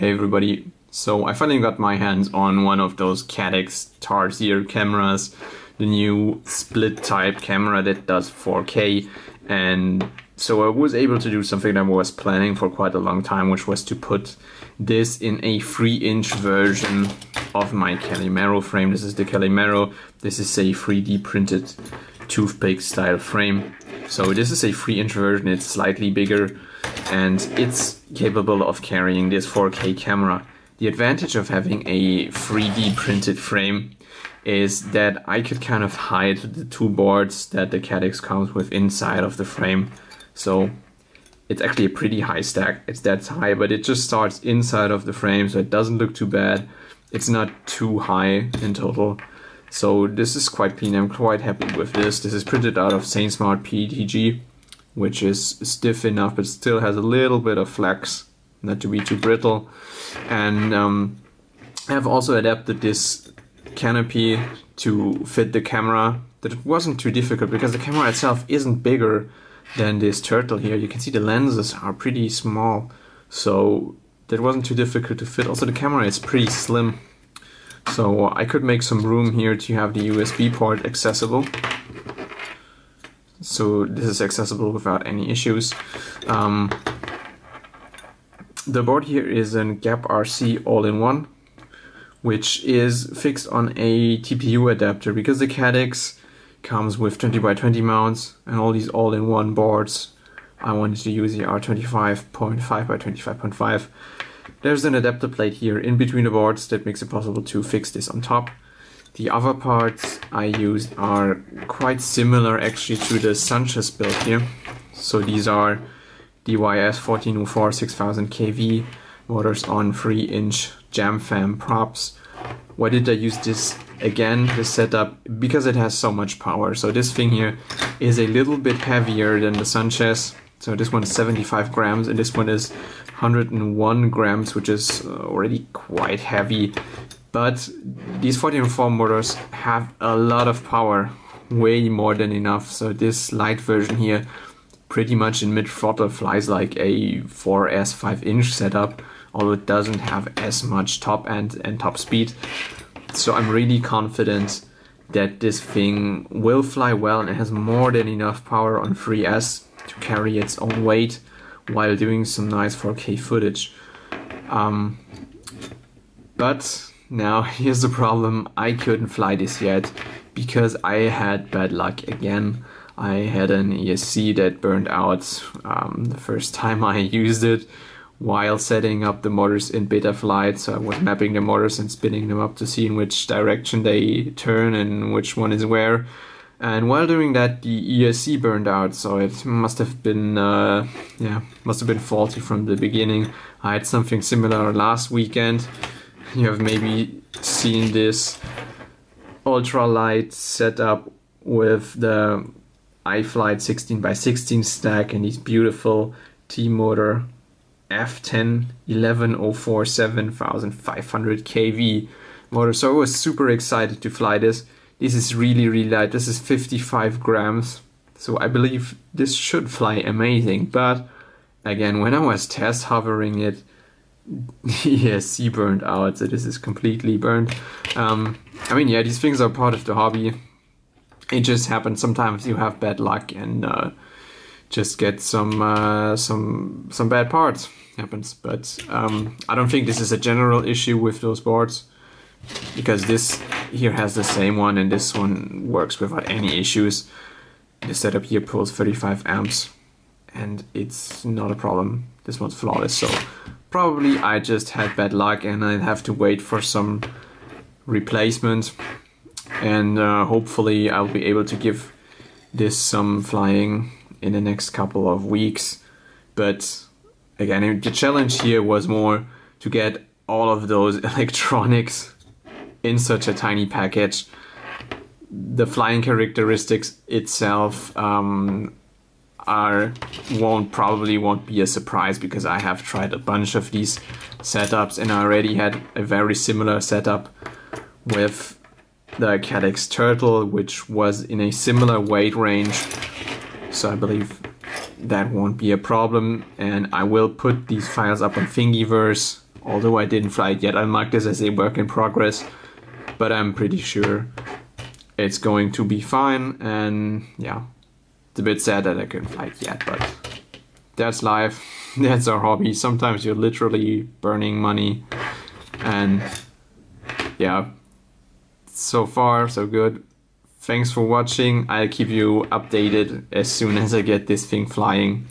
Hey everybody, so I finally got my hands on one of those Caddx Tarsier cameras, the new split type camera that does 4K, and so I was able to do something that I was planning for quite a long time, which was to put this in a 3-inch version of my Calimero frame. This is the Calimero, this is a 3D printed toothpick style frame. So this is a 3-inch version, it's slightly bigger and it's capable of carrying this 4K camera. The advantage of having a 3D printed frame is that I could kind of hide the two boards that the Caddx comes with inside of the frame. So it's actually a pretty high stack, it's that high, but it just starts inside of the frame, so it doesn't look too bad. It's not too high in total. So this is quite clean, I'm quite happy with this. This is printed out of SaneSmart PETG, which is stiff enough but still has a little bit of flex, not to be too brittle. And I've also adapted this canopy to fit the camera. That wasn't too difficult because the camera itself isn't bigger than this Turtle here. You can see the lenses are pretty small, so that wasn't too difficult to fit. Also the camera is pretty slim. So I could make some room here to have the USB port accessible. So this is accessible without any issues. The board here is a GAP RC all-in-one, which is fixed on a TPU adapter because the Caddx comes with 20x20 mounts and all these all-in-one boards. I wanted to use the R25.5x25.5. There's an adapter plate here in between the boards that makes it possible to fix this on top. The other parts I used are quite similar actually to the Sanchez build here. So these are DYS 1404 6000 kV motors on 3-inch JamFam props. Why did I use this again, this setup? Because it has so much power. So this thing here is a little bit heavier than the Sanchez. So this one's 75 grams and this one is 101 grams, which is already quite heavy. But these 1404 motors have a lot of power, way more than enough. So this light version here, pretty much in mid-throttle, flies like a 4S 5-inch setup, although it doesn't have as much top end and top speed. So I'm really confident that this thing will fly well and it has more than enough power on 3S to carry its own weight while doing some nice 4K footage. But now here's the problem, I couldn't fly this yet because I had bad luck again. I had an ESC that burned out the first time I used it while setting up the motors in Betaflight. So I was mapping the motors and spinning them up to see in which direction they turn and which one is where. And while doing that, the ESC burned out, so it must have been, faulty from the beginning. I had something similar last weekend. You have maybe seen this ultralight setup with the iFlight 16x16 stack and these beautiful T-motor F10 1104 7500 kV motor. So I was super excited to fly this. This is really, really light. This is 55 grams. So I believe this should fly amazing. But again, when I was test hovering it, ESC burned out. So this is completely burned. These things are part of the hobby. It just happens. Sometimes you have bad luck and just get some bad parts. Happens. But I don't think this is a general issue with those boards, because this here has the same one and this one works without any issues. The setup here pulls 35 amps and it's not a problem. This one's flawless, so probably I just had bad luck and I'd have to wait for some replacement, and hopefully I'll be able to give this some flying in the next couple of weeks. But again, the challenge here was more to get all of those electronics in such a tiny package. The flying characteristics itself probably won't be a surprise, because I have tried a bunch of these setups and I already had a very similar setup with the Caddx Turtle, which was in a similar weight range. So I believe that won't be a problem, and I will put these files up on Thingiverse although I didn't fly it yet. I marked this as a work in progress, but I'm pretty sure it's going to be fine. And yeah, it's a bit sad that I couldn't fly it yet, but that's life. That's our hobby. Sometimes you're literally burning money, and yeah, so far so good. Thanks for watching. I'll keep you updated as soon as I get this thing flying.